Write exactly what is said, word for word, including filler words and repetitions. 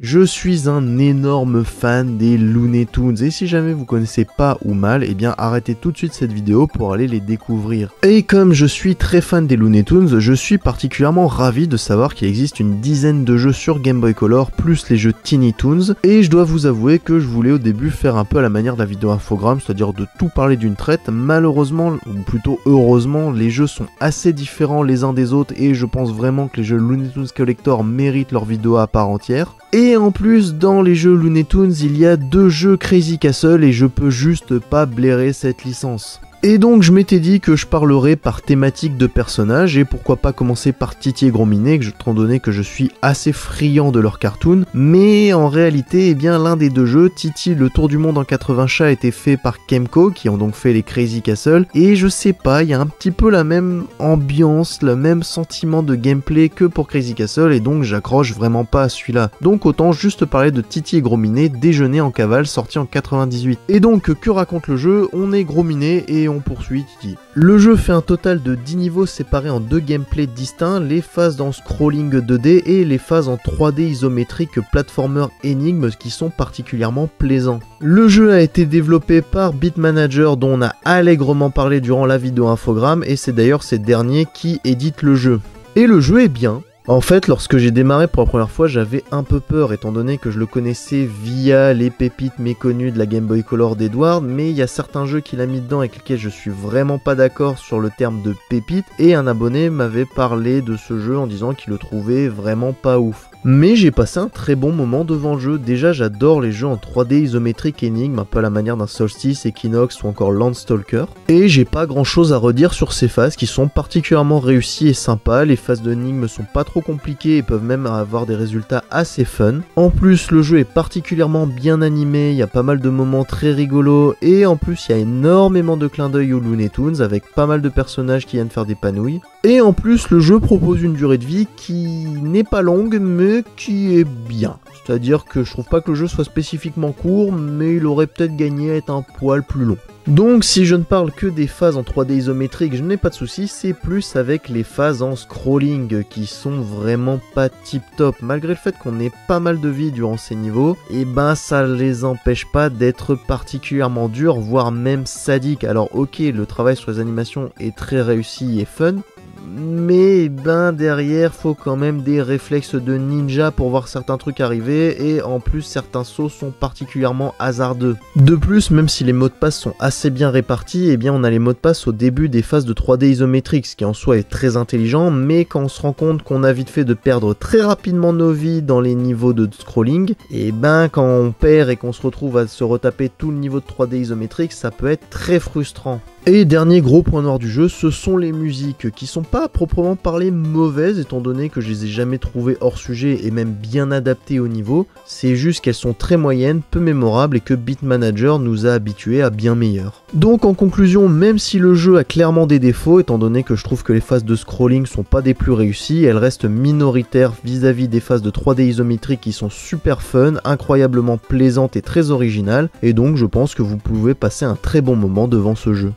Je suis un énorme fan des Looney Tunes et si jamais vous connaissez pas ou mal, eh bien arrêtez tout de suite cette vidéo pour aller les découvrir. Et comme je suis très fan des Looney Tunes, je suis particulièrement ravi de savoir qu'il existe une dizaine de jeux sur Game Boy Color plus les jeux Tiny Toons, et je dois vous avouer que je voulais au début faire un peu à la manière de la vidéo Infogrames, c'est-à-dire de tout parler d'une traite. Malheureusement, ou plutôt heureusement, les jeux sont assez différents les uns des autres et je pense vraiment que les jeux Looney Tunes Collector méritent leur vidéo à part entière. Et Et en plus, dans les jeux Looney Tunes, il y a deux jeux Crazy Castle et je peux juste pas blairer cette licence. Et donc je m'étais dit que je parlerais par thématique de personnages et pourquoi pas commencer par Titi et Grosminet, étant donné que je suis assez friand de leur cartoon. Mais en réalité, eh bien l'un des deux jeux, Titi le tour du monde en quatre-vingts chat, a été fait par Kemco, qui ont donc fait les Crazy Castle. Et je sais pas, il y a un petit peu la même ambiance, le même sentiment de gameplay que pour Crazy Castle et donc j'accroche vraiment pas à celui-là. Donc autant juste parler de Titi et Grosminet déjeuner en cavale, sorti en quatre-vingt-dix-huit. Et donc que raconte le jeu? On est Grosminet et on poursuit Titi. Le jeu fait un total de dix niveaux séparés en deux gameplays distincts, les phases en scrolling deux D et les phases en trois D isométrique platformer énigmes qui sont particulièrement plaisants. Le jeu a été développé par BitManager dont on a allègrement parlé durant la vidéo Infogrames et c'est d'ailleurs ces derniers qui éditent le jeu. Et le jeu est bien. En fait, lorsque j'ai démarré pour la première fois, j'avais un peu peur, étant donné que je le connaissais via les pépites méconnues de la Game Boy Color d'Edward, mais il y a certains jeux qu'il a mis dedans avec lesquels je suis vraiment pas d'accord sur le terme de pépite, et un abonné m'avait parlé de ce jeu en disant qu'il le trouvait vraiment pas ouf. Mais j'ai passé un très bon moment devant le jeu. Déjà, j'adore les jeux en trois D isométrique énigme, un peu à la manière d'un Solstice, Equinox ou encore Landstalker. Et j'ai pas grand chose à redire sur ces phases qui sont particulièrement réussies et sympas. Les phases d'énigmes sont pas trop compliqués et peuvent même avoir des résultats assez fun. En plus, le jeu est particulièrement bien animé, il y a pas mal de moments très rigolos et en plus il y a énormément de clins d'œil aux Looney Tunes avec pas mal de personnages qui viennent faire des panouilles. Et en plus, le jeu propose une durée de vie qui n'est pas longue mais qui est bien. C'est-à-dire que je trouve pas que le jeu soit spécifiquement court, mais il aurait peut-être gagné à être un poil plus long. Donc si je ne parle que des phases en trois D isométrique, je n'ai pas de soucis, c'est plus avec les phases en scrolling qui sont vraiment pas tip top. Malgré le fait qu'on ait pas mal de vie durant ces niveaux, et ben ça les empêche pas d'être particulièrement durs, voire même sadiques. Alors ok, le travail sur les animations est très réussi et fun, mais ben derrière faut quand même des réflexes de ninja pour voir certains trucs arriver et en plus certains sauts sont particulièrement hasardeux. De plus, même si les mots de passe sont assez bien répartis, eh bien on a les mots de passe au début des phases de trois D isométrique, ce qui en soi est très intelligent, mais quand on se rend compte qu'on a vite fait de perdre très rapidement nos vies dans les niveaux de scrolling, et ben quand on perd et qu'on se retrouve à se retaper tout le niveau de trois D isométrique, ça peut être très frustrant. Et dernier gros point noir du jeu, ce sont les musiques, qui sont pas à proprement parler mauvaises, étant donné que je les ai jamais trouvées hors sujet et même bien adaptées au niveau, c'est juste qu'elles sont très moyennes, peu mémorables et que BitManager nous a habitués à bien meilleur. Donc en conclusion, même si le jeu a clairement des défauts, étant donné que je trouve que les phases de scrolling sont pas des plus réussies, elles restent minoritaires vis-à-vis des phases de trois D isométrique qui sont super fun, incroyablement plaisantes et très originales, et donc je pense que vous pouvez passer un très bon moment devant ce jeu.